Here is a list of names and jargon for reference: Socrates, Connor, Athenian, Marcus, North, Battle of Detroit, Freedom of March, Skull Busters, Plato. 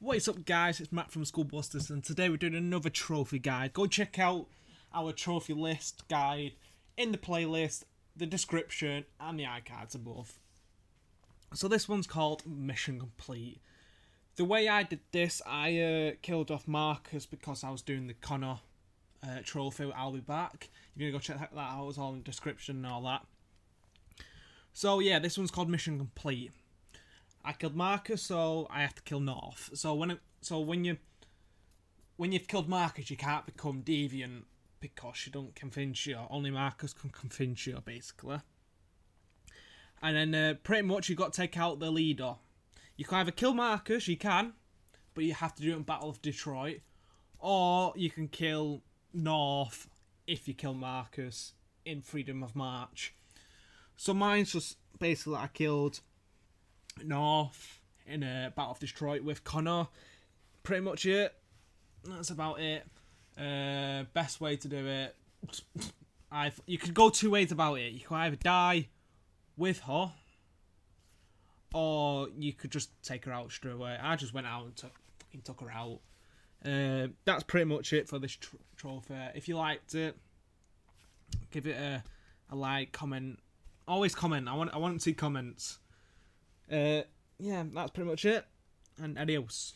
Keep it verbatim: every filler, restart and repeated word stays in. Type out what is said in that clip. What's up, guys? It's Matt from Skull Busters, and today we're doing another trophy guide. Go check out our trophy list guide in the playlist, the description, and the iCards above. So this one's called Mission Complete. The way I did this, I uh, killed off Marcus because I was doing the Connor uh, trophy. I'll be back. You're gonna go check that out. It's all in the description and all that. So yeah, this one's called Mission Complete. I killed Marcus, so I have to kill North. So when it, so when you when you've killed Marcus, you can't become deviant because she don't convince you. Only Marcus can convince you, basically. And then uh, pretty much you got to take out the leader. You can either kill Marcus, you can, but you have to do it in Battle of Detroit, or you can kill North if you kill Marcus in Freedom of March. So mine's just basically I killed North in a Battle of Detroit with Connor. Pretty much it. That's about it. Uh, best way to do it. I've you could go two ways about it. You could either die with her, or you could just take her out straight away. I just went out and took fucking took her out. Uh, that's pretty much it for this tr trophy. If you liked it, give it a a like, comment. Always comment. I want I want to see comments. Uh, yeah, that's pretty much it, and adios.